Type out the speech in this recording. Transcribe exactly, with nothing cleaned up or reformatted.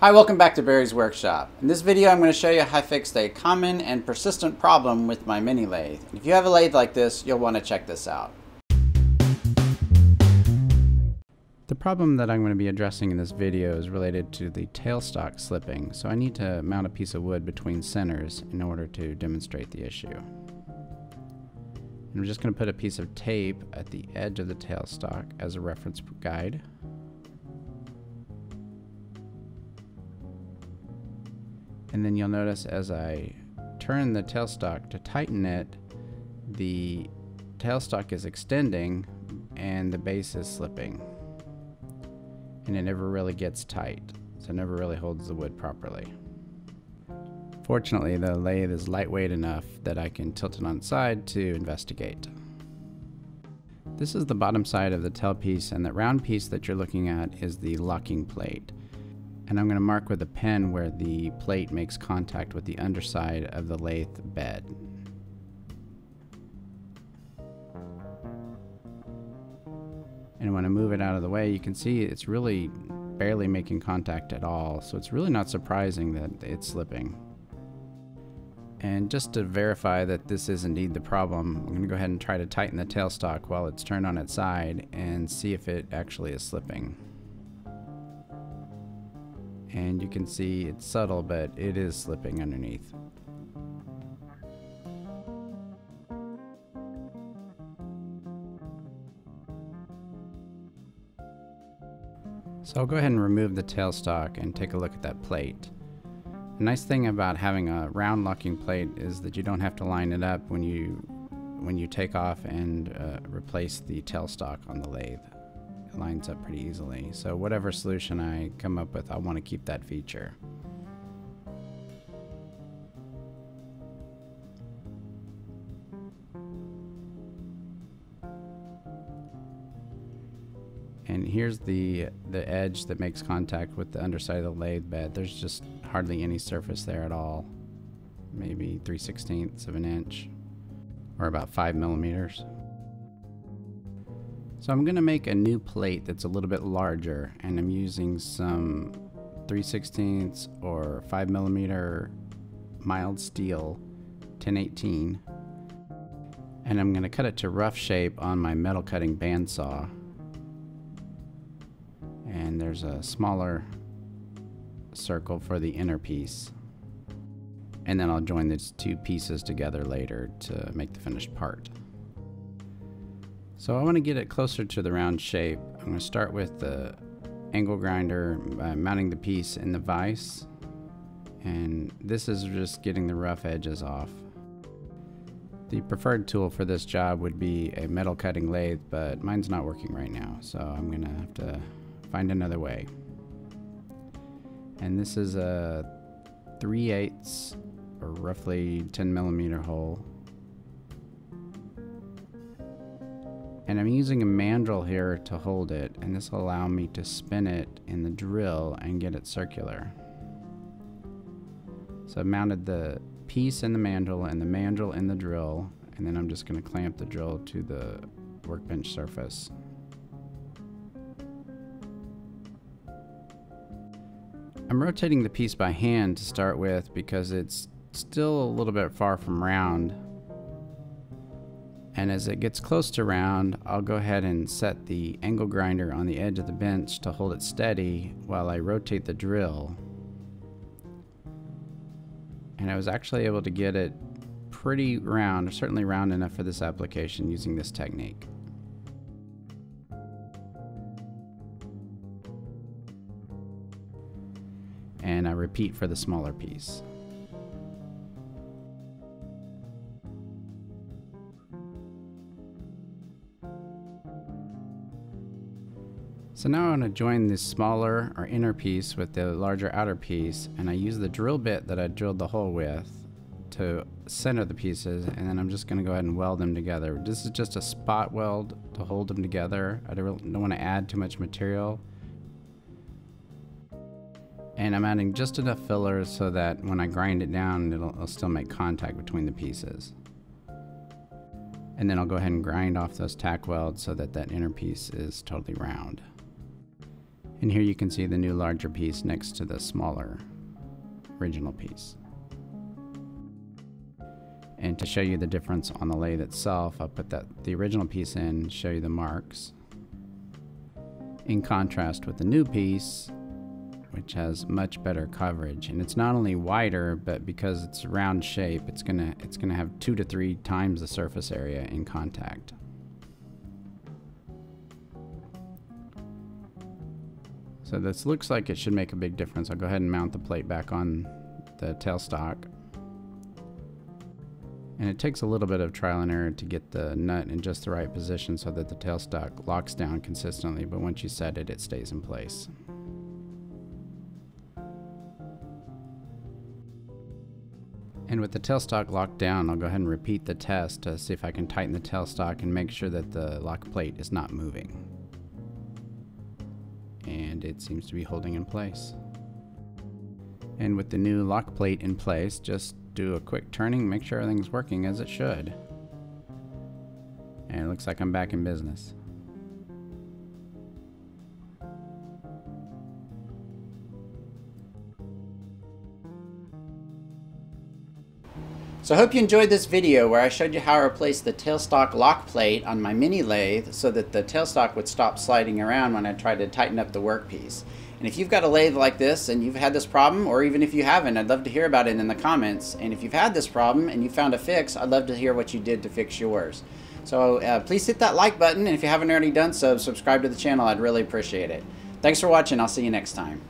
Hi, welcome back to Barry's Workshop. In this video, I'm going to show you how I fixed a common and persistent problem with my mini lathe. If you have a lathe like this, you'll want to check this out. The problem that I'm going to be addressing in this video is related to the tailstock slipping, so I need to mount a piece of wood between centers in order to demonstrate the issue. And I'm just going to put a piece of tape at the edge of the tailstock as a reference guide. And then you'll notice as I turn the tailstock to tighten it, the tailstock is extending and the base is slipping. And it never really gets tight, so it never really holds the wood properly. Fortunately, the lathe is lightweight enough that I can tilt it on its side to investigate. This is the bottom side of the tailpiece, and that round piece that you're looking at is the locking plate. And I'm going to mark with a pen where the plate makes contact with the underside of the lathe bed. And when I move it out of the way, you can see it's really barely making contact at all, so it's really not surprising that it's slipping. And just to verify that this is indeed the problem, I'm going to go ahead and try to tighten the tailstock while it's turned on its side and see if it actually is slipping. And you can see it's subtle, but it is slipping underneath. So I'll go ahead and remove the tailstock and take a look at that plate. The nice thing about having a round locking plate is that you don't have to line it up when you when you take off and uh, replace the tailstock on the lathe. It lines up pretty easily, so whatever solution I come up with, I want to keep that feature. And here's the the edge that makes contact with the underside of the lathe bed. There's just hardly any surface there at all, maybe three sixteenths of an inch, or about five millimeters. So I'm going to make a new plate that's a little bit larger, and I'm using some three sixteenths or five millimeter mild steel, ten eighteen, and I'm going to cut it to rough shape on my metal cutting bandsaw. And there's a smaller circle for the inner piece, and then I'll join these two pieces together later to make the finished part. So I want to get it closer to the round shape. I'm going to start with the angle grinder by mounting the piece in the vise. And this is just getting the rough edges off. The preferred tool for this job would be a metal cutting lathe, but mine's not working right now, so I'm going to have to find another way. And this is a three eighths or roughly ten millimeter hole. And I'm using a mandrel here to hold it, and this will allow me to spin it in the drill and get it circular. So I mounted the piece in the mandrel and the mandrel in the drill, and then I'm just going to clamp the drill to the workbench surface. I'm rotating the piece by hand to start with because it's still a little bit far from round. And as it gets close to round, I'll go ahead and set the angle grinder on the edge of the bench to hold it steady while I rotate the drill. And I was actually able to get it pretty round, or certainly round enough for this application using this technique. And I repeat for the smaller piece. So now I want to join this smaller or inner piece with the larger outer piece, and I use the drill bit that I drilled the hole with to center the pieces, and then I'm just going to go ahead and weld them together. This is just a spot weld to hold them together. I don't, don't want to add too much material. And I'm adding just enough filler so that when I grind it down, it'll, it'll still make contact between the pieces. And then I'll go ahead and grind off those tack welds so that that inner piece is totally round. And here you can see the new larger piece next to the smaller original piece. And to show you the difference on the lathe itself, I'll put that the original piece in, show you the marks. In contrast with the new piece, which has much better coverage, and it's not only wider, but because it's round shape, it's gonna it's gonna have two to three times the surface area in contact. So this looks like it should make a big difference. I'll go ahead and mount the plate back on the tailstock. And it takes a little bit of trial and error to get the nut in just the right position so that the tailstock locks down consistently, but once you set it, it stays in place. And with the tailstock locked down, I'll go ahead and repeat the test to see if I can tighten the tailstock and make sure that the lock plate is not moving. And it seems to be holding in place. And with the new lock plate in place, just do a quick turning, make sure everything's working as it should. And it looks like I'm back in business. So I hope you enjoyed this video where I showed you how I replaced the tailstock lock plate on my mini lathe so that the tailstock would stop sliding around when I tried to tighten up the workpiece. And if you've got a lathe like this and you've had this problem, or even if you haven't, I'd love to hear about it in the comments. And if you've had this problem and you found a fix, I'd love to hear what you did to fix yours. So uh, please hit that like button, and if you haven't already done so, subscribe to the channel. I'd really appreciate it. Thanks for watching. I'll see you next time.